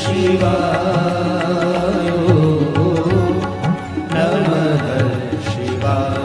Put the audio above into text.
Shivaya, Namah Shivaya.